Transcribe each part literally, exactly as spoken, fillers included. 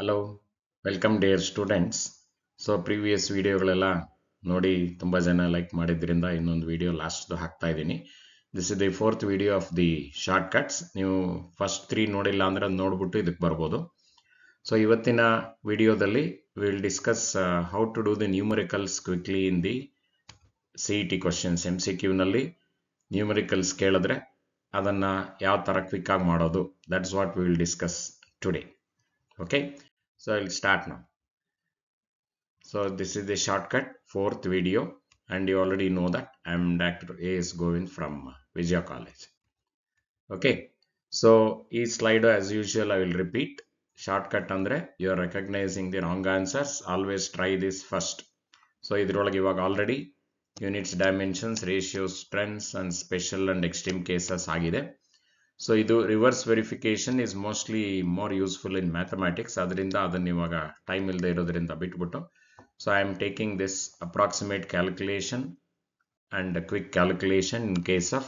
Hello, welcome dear students. So previous video galella nodi tumba jana like madidrinda innond video last hakta idini. This is the fourth video of the shortcuts. New first three nodilla andra nodibittu iduk barabodu. So ivattina video dalli we will discuss uh, how to do the numericals quickly in the C E T questions. M C Q nalli numericals keladre adanna yav tara quick ag madodu, that's what we will discuss today. Okay, so I'll start now. So this is the shortcut fourth video, and you already know that I am Doctor A S Govind from Vijaya College. Okay, so each slide as usual I will repeat. Shortcut andre you are recognizing the wrong answers. Always try this first. So idrolage ivaga already units, dimensions, ratios, trends, and special and extreme cases agide. So idu reverse verification is mostly more useful in mathematics. Adrinda adanna ivaga time illade irodrinda bitbittu. So I am taking this approximate calculation and a quick calculation in case of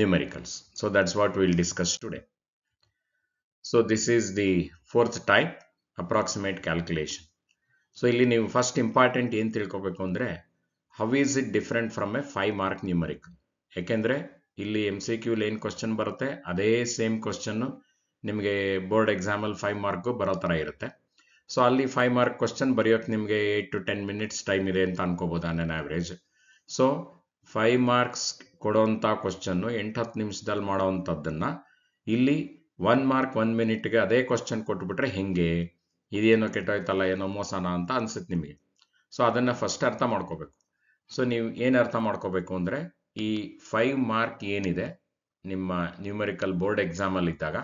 numericals. So that's what we will discuss today. So this is the fourth type, approximate calculation. So illi neevu first important ಏನು ತಿಳ್ಕೋಬೇಕು ಅಂದ್ರೆ how is it different from a five mark numerical? ಯಾಕೆಂದ್ರೆ ಇಲ್ಲಿ M C Q ಏನು question ಬರುತ್ತೆ ಅದೇ same question ನಿಮಗೆ board ಎಕ್ಸಾಮಲ್ಲಿ ಫೈವ್ ಮಾರ್ಕು ಬರೋ ಥರ ಇರುತ್ತೆ. ಸೊ ಅಲ್ಲಿ ಫೈವ್ ಮಾರ್ಕ್ ಕ್ವಶನ್ ಬರೆಯೋಕ್ಕೆ ನಿಮಗೆ eight to ten minutes time ಇದೆ ಅಂತ ಅನ್ಕೋಬೋದು on on average. So five marks ಕೊಡೋವಂಥ ಕ್ವಶನ್ನು ಎಂಟು ಹತ್ತು ನಿಮಿಷದಲ್ಲಿ ಮಾಡೋವಂಥದ್ದನ್ನು ಇಲ್ಲಿ ಒನ್ ಮಾರ್ಕ್ ಒನ್ ಮಿನಿಟ್ಗೆ ಅದೇ ಕ್ವಶನ್ ಕೊಟ್ಬಿಟ್ರೆ ಹೆಂಗೆ, ಇದೇನೋ ಕೆಟ್ಟೋಯ್ತಲ್ಲ ಏನೋ ಮೋಸನ ಅಂತ ಅನಿಸುತ್ತೆ ನಿಮಗೆ. ಸೊ ಅದನ್ನು ಫಸ್ಟ್ ಅರ್ಥ ಮಾಡ್ಕೋಬೇಕು. ಸೊ ನೀವು ಏನು ಅರ್ಥ ಮಾಡ್ಕೋಬೇಕು ಅಂದರೆ ಈ ಫೈವ್ ಮಾರ್ಕ್ ಏನಿದೆ ನಿಮ್ಮ ನ್ಯೂಮರಿಕಲ್ ಬೋರ್ಡ್ ಎಕ್ಸಾಮಲ್ಲಿ ಇದ್ದಾಗ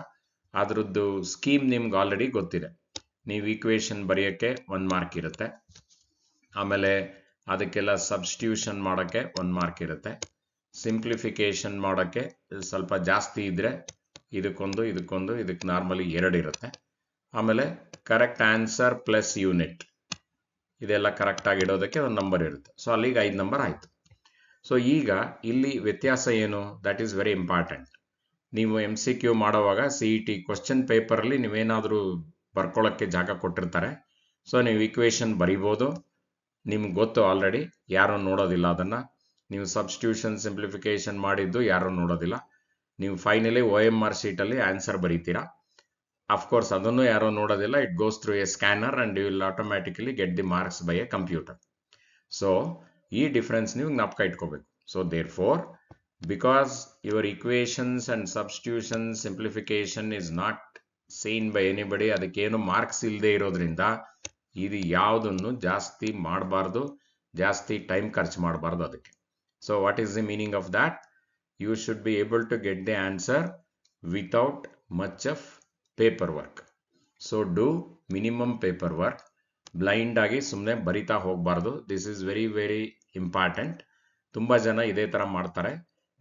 ಅದರದ್ದು ಸ್ಕೀಮ್ ನಿಮ್ಗೆ ಆಲ್ರೆಡಿ ಗೊತ್ತಿದೆ. ನೀವು ಈಕ್ವೇಷನ್ ಬರೆಯೋಕ್ಕೆ ಒಂದು ಮಾರ್ಕ್ ಇರುತ್ತೆ, ಆಮೇಲೆ ಅದಕ್ಕೆಲ್ಲ ಸಬ್ಸ್ಟಿಟ್ಯೂಷನ್ ಮಾಡೋಕ್ಕೆ ಒಂದು ಮಾರ್ಕ್ ಇರುತ್ತೆ, ಸಿಂಪ್ಲಿಫಿಕೇಷನ್ ಮಾಡೋಕ್ಕೆ ಸ್ವಲ್ಪ ಜಾಸ್ತಿ ಇದ್ದರೆ ಇದಕ್ಕೊಂದು ಇದಕ್ಕೊಂದು ಇದಕ್ಕೆ ನಾರ್ಮಲಿ ಎರಡು ಇರುತ್ತೆ, ಆಮೇಲೆ ಕರೆಕ್ಟ್ ಆನ್ಸರ್ ಪ್ಲಸ್ ಯೂನಿಟ್ ಇದೆಲ್ಲ ಕರೆಕ್ಟಾಗಿ ಇಡೋದಕ್ಕೆ ಒಂದು ನಂಬರ್ ಇರುತ್ತೆ. ಸೊ ಅಲ್ಲಿಗೆ ಐದು ನಂಬರ್ ಆಯಿತು. ಸೊ ಈಗ ಇಲ್ಲಿ ವ್ಯತ್ಯಾಸ ಏನು, ದಟ್ ಈಸ್ ವೆರಿ ಇಂಪಾರ್ಟೆಂಟ್. ನೀವು ಎಮ್ ಸಿ ಕ್ಯೂ ಮಾಡೋವಾಗ ಸಿ ಇ ಟಿ ಕ್ವಶನ್ ಪೇಪರಲ್ಲಿ ನೀವೇನಾದರೂ ಬರ್ಕೊಳ್ಳೋಕ್ಕೆ ಜಾಗ ಕೊಟ್ಟಿರ್ತಾರೆ. ಸೊ ನೀವು ಈಕ್ವೇಷನ್ ಬರಿಬೋದು, ನಿಮ್ಗೆ ಗೊತ್ತು ಆಲ್ರೆಡಿ, ಯಾರೂ ನೋಡೋದಿಲ್ಲ ಅದನ್ನು. ನೀವು ಸಬ್ಸ್ಟಿಟ್ಯೂಷನ್ ಸಿಂಪ್ಲಿಫಿಕೇಷನ್ ಮಾಡಿದ್ದು ಯಾರೂ ನೋಡೋದಿಲ್ಲ. ನೀವು ಫೈನಲಿ ಓ ಎಮ್ ಆರ್ ಶೀಟಲ್ಲಿ ಆನ್ಸರ್ ಬರೀತೀರಾ, ಅಫ್ಕೋರ್ಸ್ ಅದನ್ನು ಯಾರೋ ನೋಡೋದಿಲ್ಲ. It goes through a scanner and you will automatically get the marks by a computer. So ಈ ಡಿಫ್ರೆನ್ಸ್ ನೀವು ಜ್ಞಾಪಕ ಇಟ್ಕೋಬೇಕು. So therefore because your equations and substitution simplification is not seen by anybody, ಅದಕ್ಕೇನು marks ಇಲ್ಲದೆ ಇರೋದ್ರಿಂದ ಇದು ಯಾವುದನ್ನು ಜಾಸ್ತಿ ಮಾಡಬಾರ್ದು, ಜಾಸ್ತಿ ಟೈಮ್ ಖರ್ಚು ಮಾಡಬಾರ್ದು ಅದಕ್ಕೆ. So what is the meaning of that? You should be able to get the answer without much of paper work. So do minimum paper work, blind ಆಗಿ ಸುಮ್ಮನೆ ಬರಿತಾ ಹೋಗಬಾರ್ದು. This is very very important. ತುಂಬ ಜನ ಇದೇ ಥರ ಮಾಡ್ತಾರೆ.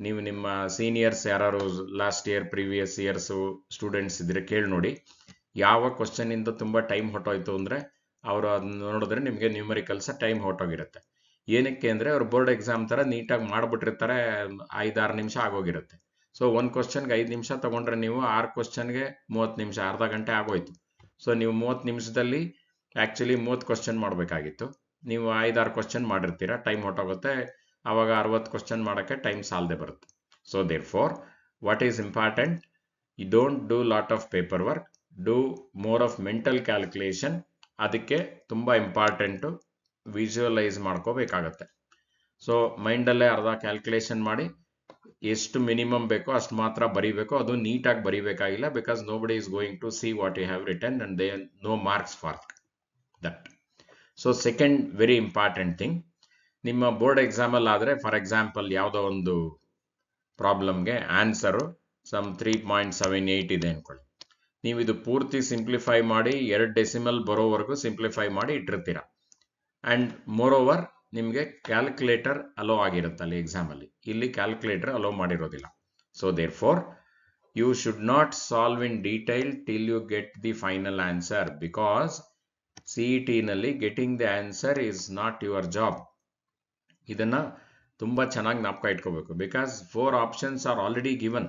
ನೀವು ನಿಮ್ಮ ಸೀನಿಯರ್ಸ್ ಯಾರು last year previous years students ಇದ್ದರೆ ಕೇಳಿ ನೋಡಿ, ಯಾವ ಕ್ವಶನಿಂದ ತುಂಬ ಟೈಮ್ ಹೊಟ್ಟೋಯ್ತು ಅಂದರೆ ಅವರು ಅದನ್ನ ನೋಡಿದ್ರೆ ನಿಮಗೆ ನ್ಯೂಮರಿಕಲ್ಸ ಟೈಮ್ ಹೊಟ್ಟೋಗಿರುತ್ತೆ. ಏನಕ್ಕೆ ಅಂದರೆ ಅವ್ರು ಬೋರ್ಡ್ ಎಕ್ಸಾಮ್ ಥರ ನೀಟಾಗಿ ಮಾಡಿಬಿಟ್ಟಿರ್ತಾರೆ, ಐದಾರು ನಿಮಿಷ ಆಗೋಗಿರುತ್ತೆ. ಸೊ ಒಂದು ಕ್ವಶನ್ಗೆ ಐದು ನಿಮಿಷ ತೊಗೊಂಡ್ರೆ ನೀವು ಆರು ಕ್ವಶನ್ಗೆ ಮೂವತ್ತು ನಿಮಿಷ, ಅರ್ಧ ಗಂಟೆ ಆಗೋಯ್ತು. ಸೊ ನೀವು ಮೂವತ್ತು ನಿಮಿಷದಲ್ಲಿ ಆ್ಯಕ್ಚುಲಿ ಮೂವತ್ತು ಕ್ವಶನ್ ಮಾಡಬೇಕಾಗಿತ್ತು, ನೀವು ಐದಾರು ಕ್ವಶನ್ ಮಾಡಿರ್ತೀರ, ಟೈಮ್ ಹೊಟ್ಟೋಗುತ್ತೆ. ಆವಾಗ ಅರವತ್ತು ಕ್ವಶನ್ ಮಾಡೋಕ್ಕೆ ಟೈಮ್ ಸಾಲದೆ ಬರುತ್ತೆ. So therefore what is important, you don't do lot of paper work, do more of mental calculation. ಅದಕ್ಕೆ ತುಂಬ ಇಂಪಾರ್ಟೆಂಟು, ವಿಜುವಲೈಸ್ ಮಾಡ್ಕೋಬೇಕಾಗತ್ತೆ. ಸೊ ಮೈಂಡಲ್ಲೇ ಅರ್ಧ ಕ್ಯಾಲ್ಕುಲೇಷನ್ ಮಾಡಿ ಎಷ್ಟು ಮಿನಿಮಮ್ ಬೇಕೋ ಅಷ್ಟು ಮಾತ್ರ ಬರೀಬೇಕು. ಅದು ನೀಟಾಗಿ ಬರೀಬೇಕಾಗಿಲ್ಲ, because nobody is going to see what you have written and they no marks for that. So second very important thing, ನಿಮ್ಮ ಬೋರ್ಡ್ ಎಕ್ಸಾಮಲ್ಲಿ ಆದರೆ ಫಾರ್ ಎಕ್ಸಾಂಪಲ್ ಯಾವುದೋ ಒಂದು ಪ್ರಾಬ್ಲಮ್ಗೆ answer some three point seven eight ಇದೆ ಅಂದ್ಕೊಳ್ಳಿ. ನೀವು ಇದು ಪೂರ್ತಿ ಸಿಂಪ್ಲಿಫೈ ಮಾಡಿ ಎರಡು ಡೆಸಿಮಲ್ ಬರೋವರೆಗೂ ಸಿಂಪ್ಲಿಫೈ ಮಾಡಿ ಇಟ್ಟಿರ್ತೀರ, ಆ್ಯಂಡ್ ಮೋರ್ ಓವರ್ ನಿಮಗೆ ಕ್ಯಾಲ್ಕುಲೇಟರ್ ಅಲೋ ಆಗಿರುತ್ತೆ ಅಲ್ಲಿ ಎಕ್ಸಾಮಲ್ಲಿ. ಇಲ್ಲಿ ಕ್ಯಾಲ್ಕುಲೇಟರ್ ಅಲೋ ಮಾಡಿರೋದಿಲ್ಲ. So therefore you should not solve in detail till you get the final answer, because C E T ನಲ್ಲಿ getting the answer is not your job. ಇದನ್ನು ತುಂಬ ಚೆನ್ನಾಗಿ ಜ್ಞಾಪಕ ಇಟ್ಕೋಬೇಕು, because four options are already given.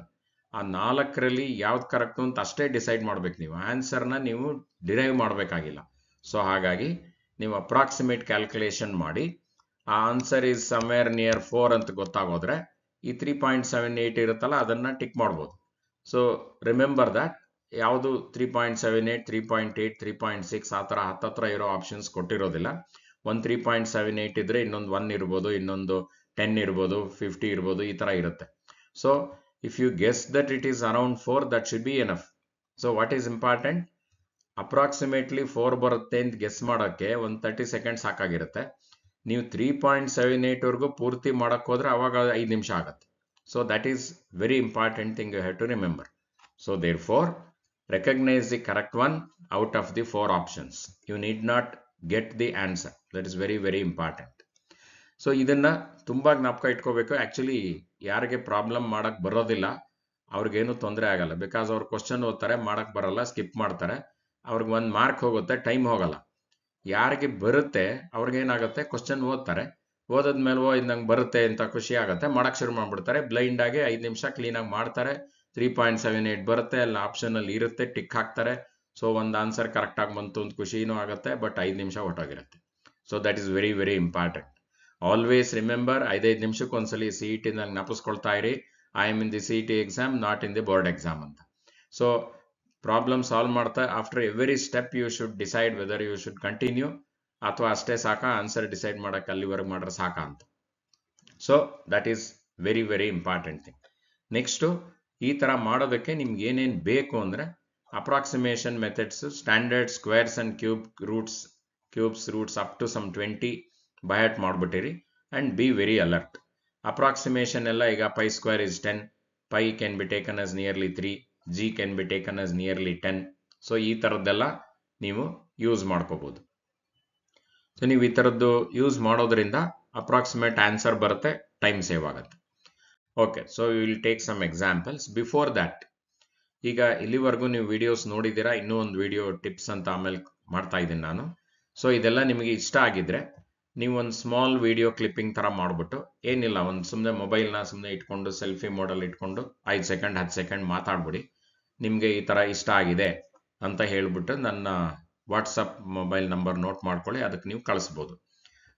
ಆ ನಾಲ್ಕರಲ್ಲಿ ಯಾವ್ದು correct ಅಂತ ಅಷ್ಟೇ ಡಿಸೈಡ್ ಮಾಡ್ಬೇಕು ನೀವು. ಆನ್ಸರ್ನ ನೀವು ಡಿರೈವ್ ಮಾಡಬೇಕಾಗಿಲ್ಲ. ಸೊ ಹಾಗಾಗಿ ನೀವು ಅಪ್ರಾಕ್ಸಿಮೇಟ್ ಕ್ಯಾಲ್ಕುಲೇಷನ್ ಮಾಡಿ ಆ answer is somewhere near four ಅಂತ ಗೊತ್ತಾಗೋದ್ರೆ ಈ ತ್ರೀ ಪಾಯಿಂಟ್ ಸೆವೆನ್ ಏಟ್ ಇರುತ್ತಲ್ಲ ಅದನ್ನು ಟಿಕ್ ಮಾಡ್ಬೋದು. ಸೊ ರಿಮೆಂಬರ್ ದ್ಯಾಟ್ ಯಾವುದು three point seven eight three point eight three point six ಆ ಥರ ಹತ್ತತ್ರ ಇರೋ ಆಪ್ಷನ್ಸ್ ಕೊಟ್ಟಿರೋದಿಲ್ಲ. ಒಂದು ತ್ರೀ ಪಾಯಿಂಟ್ ಸೆವೆನ್ ಏಟ್ ಇದ್ದರೆ ಇನ್ನೊಂದು ಒನ್ ಇರ್ಬೋದು, ಇನ್ನೊಂದು ಟೆನ್ ಇರ್ಬೋದು, ಫಿಫ್ಟಿ ಇರ್ಬೋದು, ಈ ಥರ ಇರುತ್ತೆ. So if you guess that it is around four, that should be enough. So what is important, approximately four ಬರುತ್ತೆ ಅಂತ ಗೆಸ್ ಮಾಡೋಕ್ಕೆ ಒಂದು ತರ್ಟಿ ಸೆಕೆಂಡ್ ಸಾಕಾಗಿರುತ್ತೆ. ನೀವು ತ್ರೀ ಪಾಯಿಂಟ್ ಸೆವೆನ್ ಏಟ್ ವರೆಗೂ ಪೂರ್ತಿ ಮಾಡೋಕ್ಕೆ ಹೋದ್ರೆ ಅವಾಗ ಐದು ನಿಮಿಷ ಆಗುತ್ತೆ. So that is very important thing you have to remember. So therefore recognise the correct one out of the four options. You need not get the answer. That is very very important. So ಇದನ್ನು ತುಂಬ ಜ್ಞಾಪಕ ಇಟ್ಕೋಬೇಕು. Actually ಯಾರಿಗೆ problem ಮಾಡೋಕ್ಕೆ ಬರೋದಿಲ್ಲ ಅವ್ರಿಗೇನು ತೊಂದರೆ ಆಗಲ್ಲ. ಬಿಕಾಸ್ ಅವ್ರು ಕ್ವಶನ್ ಓದ್ತಾರೆ, ಮಾಡೋಕ್ಕೆ ಬರೋಲ್ಲ, ಸ್ಕಿಪ್ ಮಾಡ್ತಾರೆ, ಅವ್ರಿಗೆ ಒಂದು ಮಾರ್ಕ್ ಹೋಗುತ್ತೆ, ಟೈಮ್ ಹೋಗಲ್ಲ. ಯಾರಿಗೆ ಬರುತ್ತೆ ಅವ್ರಿಗೇನಾಗುತ್ತೆ, ಕ್ವಶನ್ ಓದ್ತಾರೆ, ಓದೋದ್ಮೇಲೆ ಓ ಇದು ನಂಗೆ ಬರುತ್ತೆ ಅಂತ ಖುಷಿ ಆಗುತ್ತೆ, ಮಾಡೋಕ್ಕೆ ಶುರು ಮಾಡಿಬಿಡ್ತಾರೆ. ಬ್ಲೈಂಡಾಗಿ ಐದು ನಿಮಿಷ ಕ್ಲೀನಾಗಿ ಮಾಡ್ತಾರೆ. ತ್ರೀ ಪಾಯಿಂಟ್ ಸೆವೆನ್ ಏಟ್ ಬರುತ್ತೆ, ಅಲ್ಲಿ ಆಪ್ಷನಲ್ಲಿ ಇರುತ್ತೆ, ಟಿಕ್ ಹಾಕ್ತಾರೆ. ಸೊ ಒಂದು ಆನ್ಸರ್ ಕರೆಕ್ಟಾಗಿ ಬಂತು ಅಂತ ಖುಷಿನೂ ಆಗುತ್ತೆ, ಬಟ್ ಐದು ನಿಮಿಷ ಹೊರಟೋಗಿರುತ್ತೆ. So that is very very important. Always remember, ಐದೈದು ನಿಮಿಷಕ್ಕೊಂದ್ಸಲಿ ಸಿ ಇ ಟಿ ನಂಗೆ ಜ್ಞಾಪಿಸ್ಕೊಳ್ತಾ ಇರಿ, I am in the C E T exam, not in the board exam ಅಂತ. ಸೊ ಪ್ರಾಬ್ಲಮ್ ಸಾಲ್ವ್ ಮಾಡ್ತಾ after every step you should decide whether you should continue ಅಥವಾ ಅಷ್ಟೇ ಸಾಕ, ಆನ್ಸರ್ ಡಿಸೈಡ್ ಮಾಡೋಕ್ಕೆ ಅಲ್ಲಿವರೆಗೆ ಮಾಡ್ರೆ ಸಾಕ ಅಂತ. So that is very very important thing. Next, ಈ ಥರ ಮಾಡೋದಕ್ಕೆ ನಿಮ್ಗೆ ಏನೇನು ಬೇಕು ಅಂದರೆ approximation methods, standard squares and cube roots cubes roots up to some twenty by heart ಮಾಡಿಬಿಟ್ಟಿರಿ and be very alert. Approximation ಎಲ್ಲ ಈಗ pi square is ten, pi can be taken as nearly three, g can be taken as nearly ten. So ಈ ಥರದ್ದೆಲ್ಲ ನೀವು use ಮಾಡ್ಕೋಬೋದು. So ನೀವು ಈ ಥರದ್ದು ಯೂಸ್ ಮಾಡೋದ್ರಿಂದ ಅಪ್ರಾಕ್ಸಿಮೇಟ್ ಆನ್ಸರ್ ಬರುತ್ತೆ, ಟೈಮ್ ಸೇವ್ ಆಗುತ್ತೆ. Okay, so you will take some examples. Before that, ಈಗ ಇಲ್ಲಿವರೆಗೂ ನೀವು ವಿಡಿಯೋಸ್ ನೋಡಿದ್ದೀರಾ, ಇನ್ನೂ ಒಂದು ವಿಡಿಯೋ ಟಿಪ್ಸ್ ಅಂತ ಆಮೇಲೆ ಮಾಡ್ತಾ ಇದ್ದೀನಿ ನಾನು. ಸೊ ಇದೆಲ್ಲ ನಿಮಗೆ ಇಷ್ಟ ಆಗಿದ್ರೆ ನೀವು ಒಂದು ಸ್ಮಾಲ್ ವಿಡಿಯೋ ಕ್ಲಿಪ್ಪಿಂಗ್ ಥರ ಮಾಡಿಬಿಟ್ಟು, ಏನಿಲ್ಲ, ಒಂದು ಸುಮ್ಮನೆ ಮೊಬೈಲ್ನ ಸುಮ್ಮನೆ ಇಟ್ಕೊಂಡು ಸೆಲ್ಫಿ ಮೋಡಲ್ ಇಟ್ಕೊಂಡು ಐದು ಸೆಕೆಂಡ್ ಹತ್ತು ಸೆಕೆಂಡ್ ಮಾತಾಡ್ಬಿಡಿ, ನಿಮಗೆ ಈ ಥರ ಇಷ್ಟ ಆಗಿದೆ ಅಂತ ಹೇಳಿಬಿಟ್ಟು ನನ್ನ ವಾಟ್ಸಪ್ ಮೊಬೈಲ್ ನಂಬರ್ ನೋಟ್ ಮಾಡ್ಕೊಳ್ಳಿ, ಅದಕ್ಕೆ ನೀವು ಕಳಿಸ್ಬೋದು.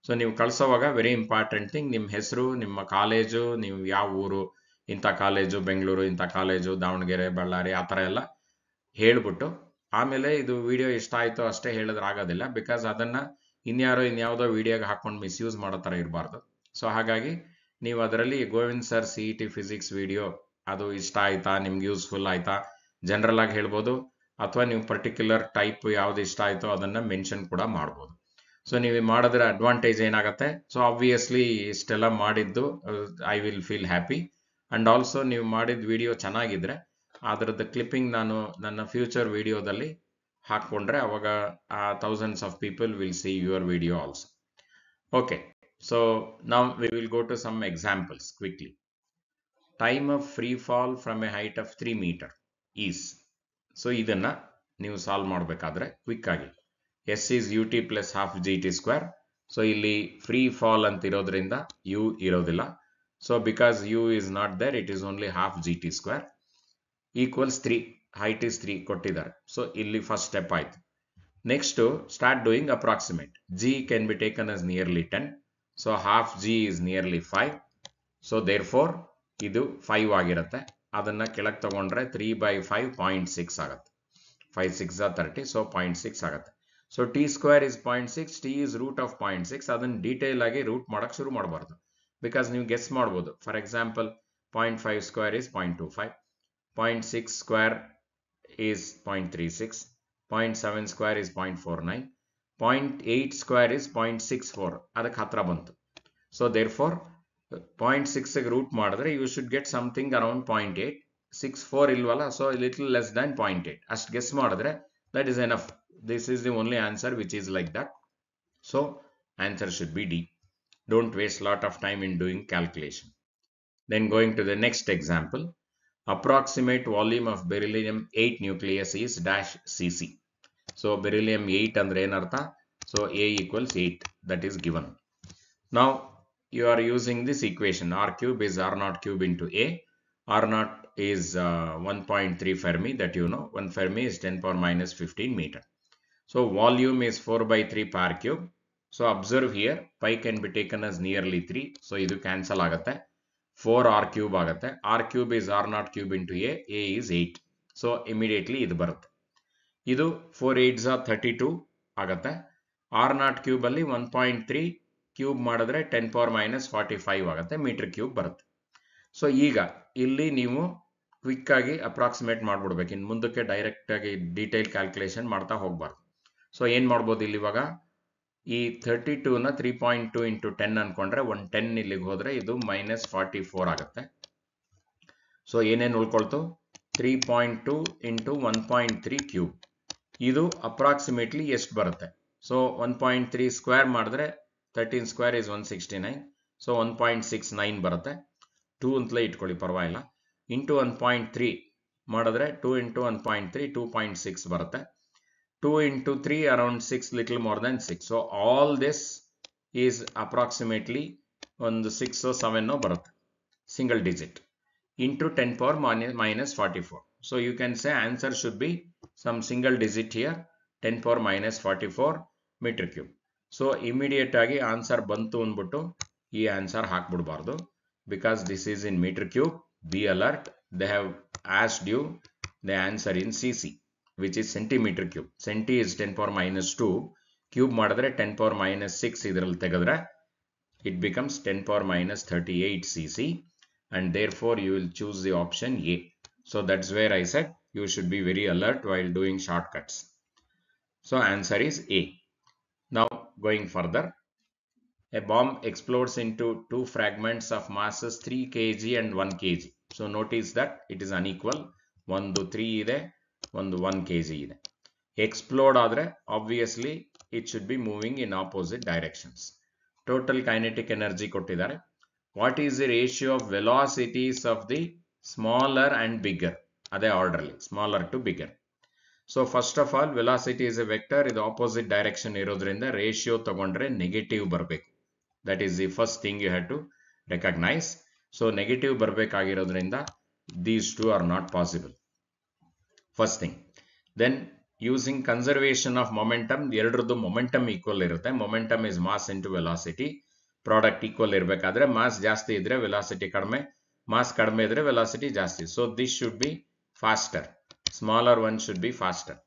ಸೊ ನೀವು ಕಳಿಸೋವಾಗ ವೆರಿ ಇಂಪಾರ್ಟೆಂಟ್ ಥಿಂಗ್, ನಿಮ್ಮ ಹೆಸರು, ನಿಮ್ಮ ಕಾಲೇಜು, ನೀವು ಯಾವ ಊರು, ಇಂಥ ಕಾಲೇಜು ಬೆಂಗಳೂರು, ಇಂಥ ಕಾಲೇಜು ದಾವಣಗೆರೆ ಬಳ್ಳಾರಿ ಆ ಥರ ಎಲ್ಲ ಹೇಳಿಬಿಟ್ಟು, ಆಮೇಲೆ ಇದು ವಿಡಿಯೋ ಇಷ್ಟ ಆಯಿತು ಅಷ್ಟೇ ಹೇಳಿದ್ರೆ ಆಗೋದಿಲ್ಲ. ಬಿಕಾಸ್ ಅದನ್ನು ಇನ್ಯಾರೋ ಇನ್ಯಾವುದೋ ವಿಡಿಯೋಗೆ ಹಾಕ್ಕೊಂಡು ಮಿಸ್ಯೂಸ್ ಮಾಡೋ ಥರ ಇರಬಾರ್ದು. ಸೊ ಹಾಗಾಗಿ ನೀವು ಅದರಲ್ಲಿ Govind sir C E T physics video ಅದು ಇಷ್ಟ ಆಯಿತಾ, ನಿಮ್ಗೆ ಯೂಸ್ಫುಲ್ ಆಯಿತಾ, ಜನರಲ್ ಆಗಿ ಹೇಳ್ಬೋದು, ಅಥವಾ ನೀವು ಪರ್ಟಿಕ್ಯುಲರ್ ಟೈಪ್ ಯಾವುದು ಇಷ್ಟ ಆಯಿತೋ ಅದನ್ನು ಮೆನ್ಷನ್ ಕೂಡ ಮಾಡ್ಬೋದು. ಸೊ ನೀವು ಮಾಡಿದ್ರೆ ಅಡ್ವಾಂಟೇಜ್ ಏನಾಗುತ್ತೆ, ಸೊ ಆಬ್ವಿಯಸ್ಲಿ ಇಷ್ಟೆಲ್ಲ ಮಾಡಿದ್ದು I will feel happy and also ನೀವು ಮಾಡಿದ ವಿಡಿಯೋ ಚೆನ್ನಾಗಿದ್ದರೆ ಅದರದ್ದು ಕ್ಲಿಪ್ಪಿಂಗ್ ನಾನು ನನ್ನ ಫ್ಯೂಚರ್ ವಿಡಿಯೋದಲ್ಲಿ ಹಾಕ್ಕೊಂಡ್ರೆ ಅವಾಗ thousands of people will see your video also. Okay, so ನಾವು we will go to some examples quickly. Time of free fall from a height of three metre is. So ಇದನ್ನು ನೀವು solve ಮಾಡಬೇಕಾದ್ರೆ ಕ್ವಿಕ್ಕಾಗಿ s is u t plus half g t square. So ಇಲ್ಲಿ free fall ಅಂತ ಇರೋದ್ರಿಂದ u ಇರೋದಿಲ್ಲ. So because u is not there, it is only half g t square equals three. Height is three ಕೊಟ್ಟಿದ್ದಾರೆ. So ಇಲ್ಲಿ first step ಆಯಿತು. Next start doing approximate. G can be taken as nearly ten. So half g is nearly five. So therefore ಇದು five ಆಗಿರುತ್ತೆ. ಅದನ್ನು ಕೆಳಗೆ ತೊಗೊಂಡ್ರೆ three by five point six ಆಗುತ್ತೆ. Five six ಆ thirty, so point six ಆಗುತ್ತೆ. So t square is point six, t is root of point six. ಅದನ್ನು detail ಆಗಿ ರೂಟ್ ಮಾಡೋಕ್ಕೆ ಶುರು ಮಾಡಬಾರ್ದು, ಬಿಕಾಸ್ ನೀವು ಗೆಸ್ ಮಾಡ್ಬೋದು. For example, point five square is point two five, point six square is zero point three six, zero point seven square is zero point four nine, zero point eight square is zero point six four. ಅದಕ್ಕೆ ಹತ್ರ ಬಂತು. So therefore zero point six ಗೆ root ಮಾಡಿದ್ರೆ you should get something around zero point eight. six four ಇಲ್ವಲ್ಲ, so a little less than zero point eight. ಅಷ್ಟು guess ಮಾಡಿದ್ರೆ that is enough. This is the only answer which is like that. So answer should be D. Don't waste lot of time in doing calculation. Then going to the next example. Approximate volume of beryllium eight nucleus is dash cc. So beryllium eight andre enartha, so A equals eight, that is given. Now you are using this equation, R cube is R naught cube into A, R naught is uh, one point three Fermi, that you know. one Fermi is ten power minus fifteen meter. So volume is four by three power cube. So observe here, pi can be taken as nearly three. So idu cancel agate. four R cube agate. R cube is R naught cube into A. A is eight. So immediately idu baruthe. Idu four eights are thirty-two agate. R naught cube alli one point three cube madadre ten power minus forty-five agate. Meter cube baruthe. So iga illi nivu quick agi approximate madbidbeku, in mundukke direct agi detail calculation marta hogbaru. So en madabodu illi ivaga ee thirty-two na three point two into ten ankondre one hundred ten illige hodre idu minus forty-four agutte. So enen ulkoltu three point two into one point three cube, idu approximately esh barutte. So one point three square madidre thirteen square is one hundred sixty-nine, so one point six nine barutte. two ಅಂತಲೇ ಇಟ್ಕೊಳ್ಳಿ ಪರವಾಗಿಲ್ಲ. Into one point three ಮಾಡಿದ್ರೆ two into one point three two point six ಬರುತ್ತೆ. two into three around six, little more than six. So all this is approximately ಒಂದು six seven ಬರುತ್ತೆ, single digit, into ten power minus forty-four. So you can say answer should be some single digit here, ten power minus forty-four meter cube. So immediate ಆಗಿ answer ಬಂತು ಅಂದ್ಬಿಟ್ಟು ಈ answer ಹಾಕ್ಬಿಡಬಾರ್ದು. Because this is in meter cube, be alert, they have asked you the answer in C C, which is centimeter cube. Centi is ten power minus two, cube madadre ten power minus six, it becomes ten power minus thirty-eight C C, and therefore you will choose the option A. So that's where I said you should be very alert while doing shortcuts. So answer is A. Now going further. A bomb explodes into two fragments of masses three kilograms and one kilogram. So notice that it is unequal. One to three ide, one to one kilogram ide. Explode adre, obviously it should be moving in opposite directions. Total kinetic energy kottidare. What is the ratio of velocities of the smaller and bigger? Ade orderly, smaller to bigger. So first of all, velocity is a vector. In the opposite direction irodrinda ratio tagondre negative barbeku. That is the first thing you have to recognize. So negative barbekagirodrinda, these two are not possible. First thing. Then using conservation of momentum, the erdu momentum equal irutte. Momentum is mass into velocity. Product equal irbekadre mass jasti idre velocity kadme. Mass kadme idre velocity jasti. So this should be faster. Smaller one should be faster.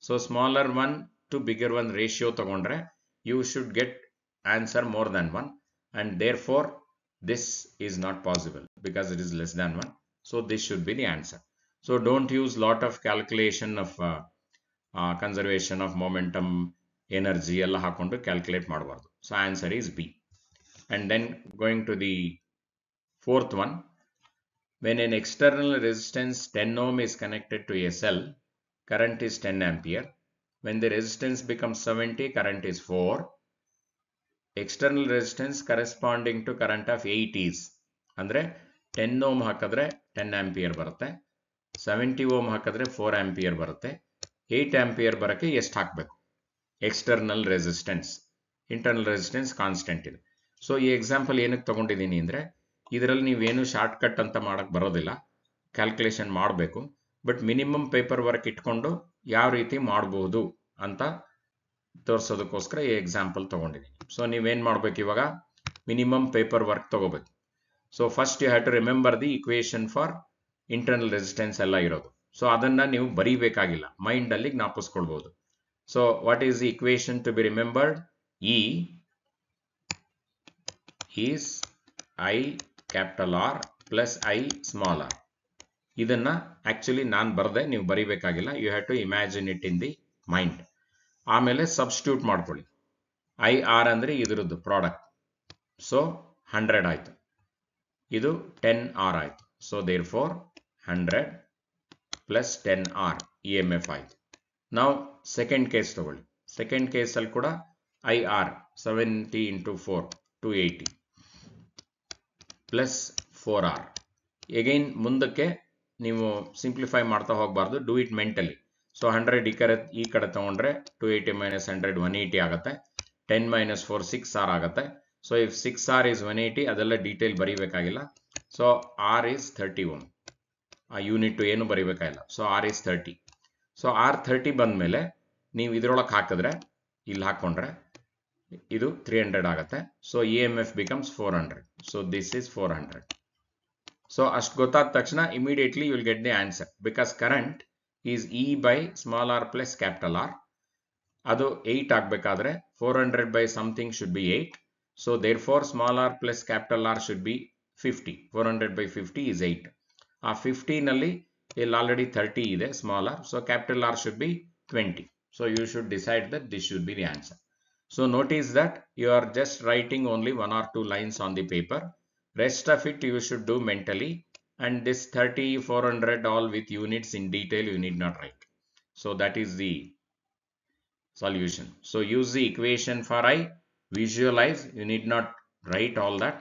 So smaller one to bigger one ratio tagondre, you should get answer more than one, and therefore this is not possible because it is less than one. So this should be the answer. So don't use lot of calculation of uh, uh, conservation of momentum, energy ella hakondu calculate madabardu. So answer is B. And then going to the fourth one. When an external resistance ten ohm is connected to a cell, current is ten ampere. When the resistance becomes seventy, current is four. External resistance corresponding to current of eight is andre ten ohm hakadre ten ampere barutte, seventy ohm hakadre four ampere barutte, eight ampere barake esh hakbeku external resistance. Internal resistance constant idu. So ee example enak tagondidini andre idralli neevu enu shortcut anta madake barodilla, calculation madbeku, but minimum paper work itkondo yav reeti madabodu anta ತೋರಿಸೋದಕ್ಕೋಸ್ಕರ ಈ example ತಗೊಂಡಿದ್ದೀನಿ. So ನೀವೇನು ಮಾಡಬೇಕು ಇವಾಗ, minimum paper work ತಗೋಬೇಕು. So first you have to remember the equation for internal resistance ಎಲ್ಲ ಇರೋದು. So ಅದನ್ನು ನೀವು ಬರೀಬೇಕಾಗಿಲ್ಲ, ಮೈಂಡಲ್ಲಿ ಜ್ಞಾಪಿಸ್ಕೊಳ್ಬೋದು. So what is the equation to be remembered? E is I capital R plus I small R. ಇದನ್ನು actually ನಾನು ಬರದೆ, ನೀವು ಬರೀಬೇಕಾಗಿಲ್ಲ. You have to imagine it in the mind. ಆಮೇಲೆ ಸಬ್ಸ್ಟಿಟ್ಯೂಟ್ ಮಾಡ್ಕೊಳ್ಳಿ. ಐ ಆರ್ ಅಂದರೆ ಇದರದ್ದು ಪ್ರಾಡಕ್ಟ್. ಸೊ ಹಂಡ್ರೆಡ್ ಆಯಿತು, ಇದು ಟೆನ್ ಆರ್ ಆಯಿತು. So therefore hundred plus ten R E M F ಆಯಿತು. ನಾವು ಸೆಕೆಂಡ್ ಕೇಸ್ ತಗೊಳ್ಳಿ. ಸೆಕೆಂಡ್ ಕೇಸಲ್ಲಿ ಕೂಡ I R seventy into four two eighty plus four R. Again ಮುಂದಕ್ಕೆ ನೀವು ಸಿಂಪ್ಲಿಫೈ ಮಾಡ್ತಾ ಹೋಗಬಾರ್ದು, do it mentally. So hundred ಈ ಕಡೆ ಈ ಕಡೆ ತಗೊಂಡ್ರೆ two eighty minus hundred one eighty ಆಗುತ್ತೆ. Ten minus four six R ಆಗುತ್ತೆ. So if six R is one eighty, ಅದೆಲ್ಲ ಡೀಟೇಲ್ ಬರೀಬೇಕಾಗಿಲ್ಲ. So R is thirty one. Unit ಏನು ಬರಿಬೇಕಾಗಿಲ್ಲ. So R is thirty. So R thirty ಬಂದ ಮೇಲೆ ನೀವು ಇದರೊಳಗೆ ಹಾಕಿದ್ರೆ, ಇಲ್ಲಿ ಹಾಕ್ಕೊಂಡ್ರೆ ಇದು ತ್ರೀ ಹಂಡ್ರೆಡ್ ಆಗುತ್ತೆ. So E M F becomes four hundred. So this is four hundred. So ಅಷ್ಟು ಗೊತ್ತಾದ ತಕ್ಷಣ immediately you will get the answer, because current is E by small R plus capital R. ಅದು eight ಆಗಬೇಕಾದ್ರೆ four hundred by something should be eight. So therefore small R plus capital R should be fifty. Four hundred by fifty is eight. ಆ ಫಿಫ್ಟಿನಲ್ಲಿ ಇಲ್ಲಿ already thirty ಇದೆ small R. So capital R should be twenty. So you should decide that this should be the answer. So notice that you are just writing only one or two lines on the paper. Rest of it you should do mentally, and this thirty, four hundred all with units in detail you need not write. So that is the solution. So use the equation for I, visualize, you need not write all that.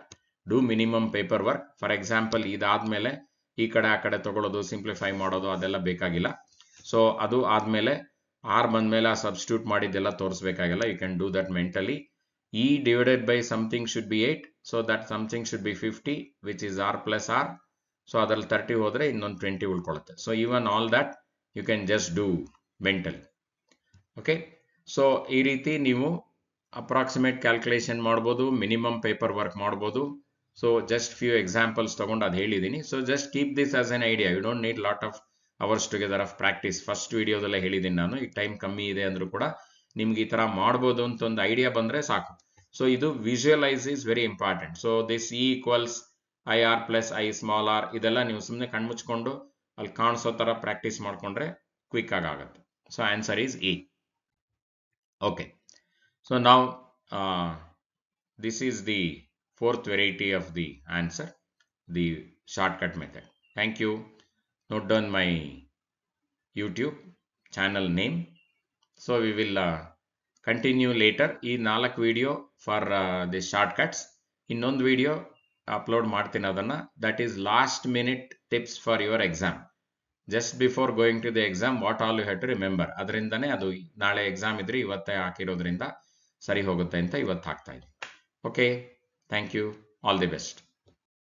Do minimum paperwork. For example, idadmele ee kade aa kade tagolodu simplify madodu adella bekagilla. So adu admele R ಬಂದಮೇಲೆ ಆ substitute ಮಾಡಿದ್ದೆಲ್ಲ ತೋರಿಸಬೇಕಾಗಿಲ್ಲ. You can do that mentally. E divided by something should be eight. So that something should be fifty, which is R plus R. So ಅದರಲ್ಲಿ thirty ಹೋದರೆ ಇನ್ನೊಂದು twenty ಉಳ್ಕೊಳ್ಳುತ್ತೆ. So even all that you can just do mentally. Okay, so ಈ ರೀತಿ ನೀವು approximate calculation ಮಾಡ್ಬೋದು, minimum paper work ಮಾಡ್ಬೋದು. So just few examples ತೊಗೊಂಡು ಅದು ಹೇಳಿದ್ದೀನಿ. So just keep this as an idea. You don't need lot of hours together of practice. First ವಿಡಿಯೋದಲ್ಲೇ ಹೇಳಿದ್ದೀನಿ ನಾನು. ಈಗ ಟೈಮ್ ಕಮ್ಮಿ ಇದೆ ಅಂದರೂ ಕೂಡ ನಿಮ್ಗೆ ಈ ಥರ ಮಾಡ್ಬೋದು ಅಂತ ಒಂದು ಐಡಿಯಾ ಬಂದರೆ ಸಾಕು. ಸೊ ಇದು visualise is very important. So this E equals I R plus I small R, ಇದೆಲ್ಲ ನೀವು ಸುಮ್ಮನೆ ಕಣ್ಮುಚ್ಕೊಂಡು ಅಲ್ಲಿ ಕಾಣಿಸೋ ಥರ ಪ್ರಾಕ್ಟೀಸ್ ಮಾಡಿಕೊಂಡ್ರೆ ಕ್ವಿಕ್ ಆಗುತ್ತೆ. So answer is A. Okay, so ನಾವು this is the fourth variety of the answer, the shortcut method. Thank you. Note down my YouTube channel name. So we will uh, continue later. ಈ ನಾಲ್ಕು video for the shortcuts. ಇನ್ನೊಂದು video upload ಮಾಡ್ತೀನಿ ಅದನ್ನು. That is last minute tips for your exam. Just before going to the exam what all you have to remember. ಅದರಿಂದನೇ ಅದು ನಾಳೆ exam ಇದ್ರೆ ಇವತ್ತೇ ಹಾಕಿರೋದ್ರಿಂದ ಸರಿ ಹೋಗುತ್ತೆ ಅಂತ ಇವತ್ತು ಹಾಕ್ತಾ ಇದ್ದೀನಿ. Okay, thank you. All the best.